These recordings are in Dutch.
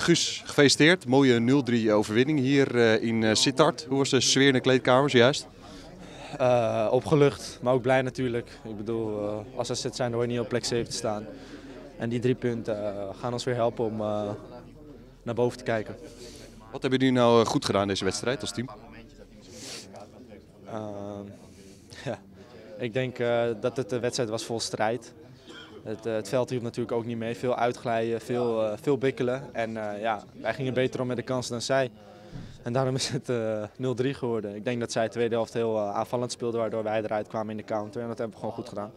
Guus, gefeliciteerd. Mooie 0-3 overwinning hier in Sittard. Hoe was de sfeer in de kleedkamers juist? Opgelucht, maar ook blij natuurlijk. Ik bedoel, als asset zijn, dan hoor je niet op plek 7 te staan. En die 3 punten gaan ons weer helpen om naar boven te kijken. Wat hebben jullie nou goed gedaan deze wedstrijd als team? Ik denk dat het een wedstrijd was vol strijd. Het veld hielp natuurlijk ook niet mee. Veel uitglijden, veel bikkelen. En ja, wij gingen beter om met de kansen dan zij. En daarom is het 0-3 geworden. Ik denk dat zij de tweede helft heel aanvallend speelden, waardoor wij eruit kwamen in de counter. En dat hebben we gewoon goed gedaan.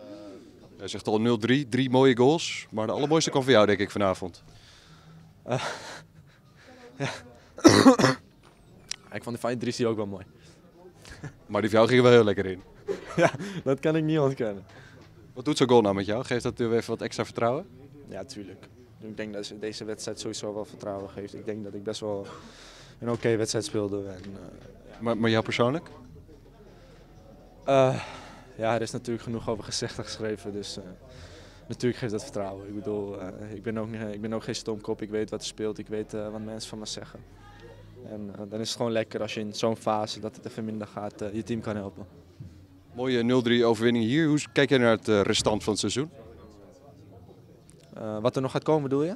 Jij zegt al 0-3, 3 mooie goals. Maar de allermooiste kwam voor jou, denk ik, vanavond. Ja. Ik vond de fijne Dries ook wel mooi. Maar die van jou ging wel heel lekker in. Ja, dat kan ik niet ontkennen. Wat doet zo'n goal nou met jou? Geeft dat u even wat extra vertrouwen? Ja, tuurlijk. Ik denk dat deze wedstrijd sowieso wel vertrouwen geeft. Ik denk dat ik best wel een oké wedstrijd speelde. En, ja. Maar jou persoonlijk? Ja, er is natuurlijk genoeg over gezegd en geschreven. Dus natuurlijk geeft dat vertrouwen. Ik bedoel, ik ben ook geen stomkop. Ik weet wat er speelt. Ik weet wat mensen van me zeggen. En dan is het gewoon lekker als je in zo'n fase dat het even minder gaat, je team kan helpen. Mooie 0-3 overwinning hier. Hoe kijk jij naar het restant van het seizoen? Wat er nog gaat komen, bedoel je?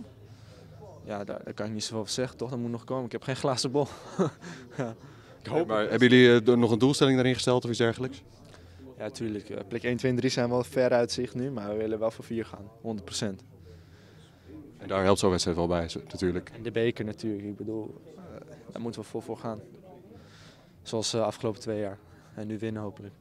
Ja, daar kan ik niet zoveel over zeggen, toch? Dat moet nog komen. Ik heb geen glazen bol. Ja. Maar hebben jullie nog een doelstelling daarin gesteld of iets dergelijks? Ja, tuurlijk. Plek 1, 2 en 3 zijn wel ver uit zicht nu, maar we willen wel voor 4 gaan. 100%. En daar helpt zo'n wedstrijd wel bij, natuurlijk. En de beker natuurlijk. Ik bedoel, daar moeten we vol voor gaan. Zoals de afgelopen 2 jaar. En nu winnen hopelijk.